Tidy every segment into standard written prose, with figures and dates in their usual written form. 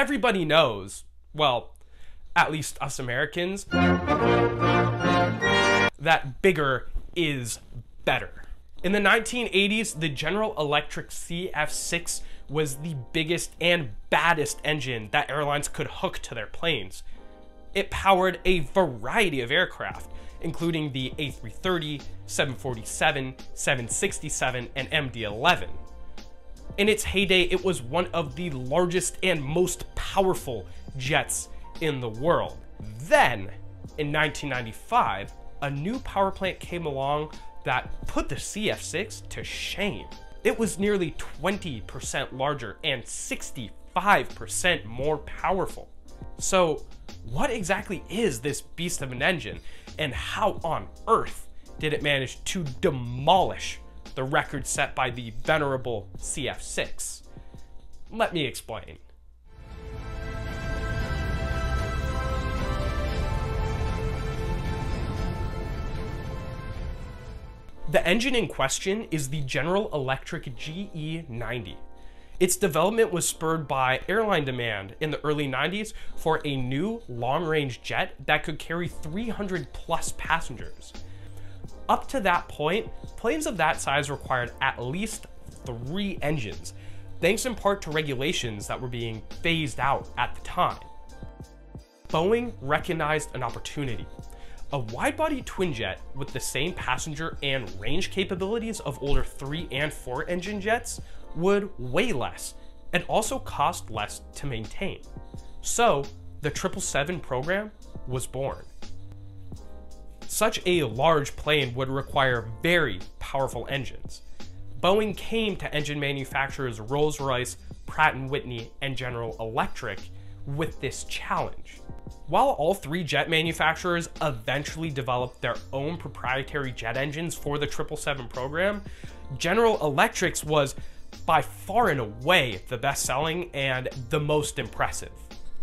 everybody knows, well, at least us Americans, that bigger is better. In the 1980s, the General Electric CF6 was the biggest and baddest engine that airlines could hook to their planes. It powered a variety of aircraft, including the A330, 747, 767, and MD-11. In its heyday, it was one of the largest and most powerful jets in the world. Then, in 1995, a new power plant came along that put the CF6 to shame. It was nearly 20% larger and 65% more powerful. So what exactly is this beast of an engine, and how on earth did it manage to demolish the record set by the venerable CF6? Let me explain. The engine in question is the General Electric GE90. Its development was spurred by airline demand in the early 90s for a new long-range jet that could carry 300 plus passengers. Up to that point, planes of that size required at least 3 engines, thanks in part to regulations that were being phased out at the time. Boeing recognized an opportunity. A wide-body twin jet with the same passenger and range capabilities of older 3- and 4- engine jets would weigh less and also cost less to maintain. So the 777 program was born. Such a large plane would require very powerful engines. Boeing came to engine manufacturers Rolls-Royce, Pratt & Whitney, and General Electric with this challenge. While all 3 jet manufacturers eventually developed their own proprietary jet engines for the 777 program, General Electric's was by far and away the best-selling and the most impressive.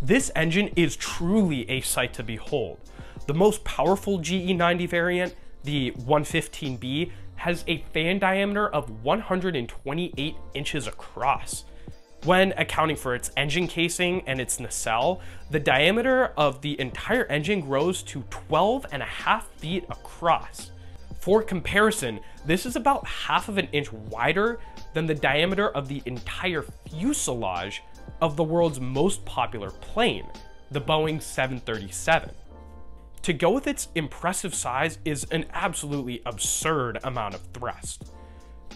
This engine is truly a sight to behold. The most powerful GE90 variant, the 115B, has a fan diameter of 128 inches across. When accounting for its engine casing and its nacelle, the diameter of the entire engine grows to 12.5 feet across. For comparison, this is about half of an inch wider than the diameter of the entire fuselage of the world's most popular plane, the Boeing 737. To go with its impressive size is an absolutely absurd amount of thrust.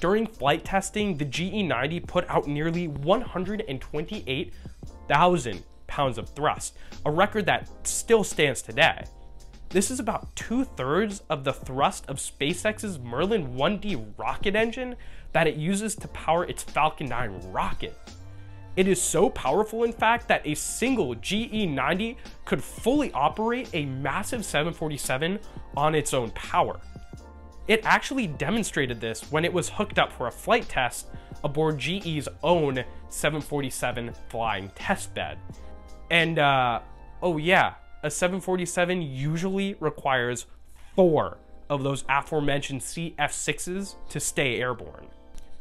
During flight testing, the GE90 put out nearly 128,000 pounds of thrust, a record that still stands today. This is about 2/3 of the thrust of SpaceX's Merlin 1D rocket engine that it uses to power its Falcon 9 rocket. It is so powerful, in fact, that a single GE90 could fully operate a massive 747 on its own power. It actually demonstrated this when it was hooked up for a flight test aboard GE's own 747 flying test bed. And oh yeah, a 747 usually requires 4 of those aforementioned CF6s to stay airborne.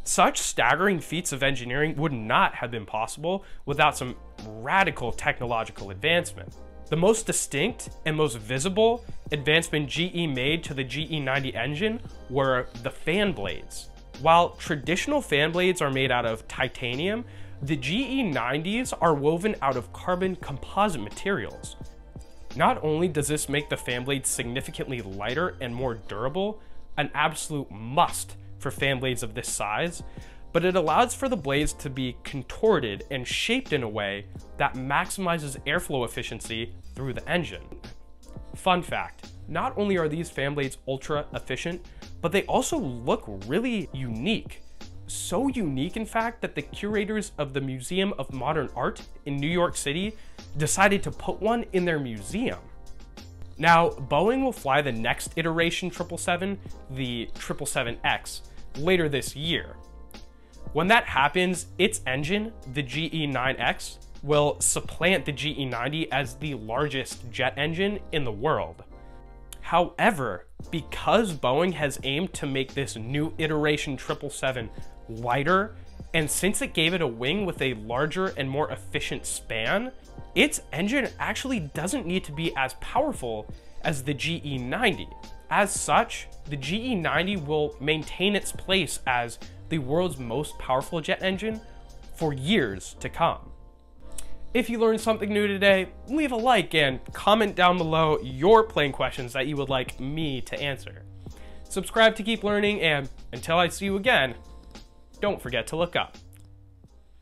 Such staggering feats of engineering would not have been possible without some radical technological advancement. The most distinct and most visible advancement GE made to the GE90 engine were the fan blades. While traditional fan blades are made out of titanium, the GE90s are woven out of carbon composite materials. Not only does this make the fan blades significantly lighter and more durable, an absolute must for fan blades of this size, but it allows for the blades to be contorted and shaped in a way that maximizes airflow efficiency through the engine. Fun fact, not only are these fan blades ultra efficient, but they also look really unique. So unique, in fact, that the curators of the Museum of Modern Art in New York City decided to put one in their museum. Now, Boeing will fly the next iteration 777, the 777X, later this year. When that happens, its engine, the GE9X, will supplant the GE90 as the largest jet engine in the world. However, because Boeing has aimed to make this new iteration 777 lighter And since it gave it a wing with a larger and more efficient span, its engine actually doesn't need to be as powerful as the GE90. As such, the GE90 will maintain its place as the world's most powerful jet engine for years to come. If you learned something new today, leave a like and comment down below your plane questions that you would like me to answer. Subscribe to keep learning, and until I see you again, don't forget to look up.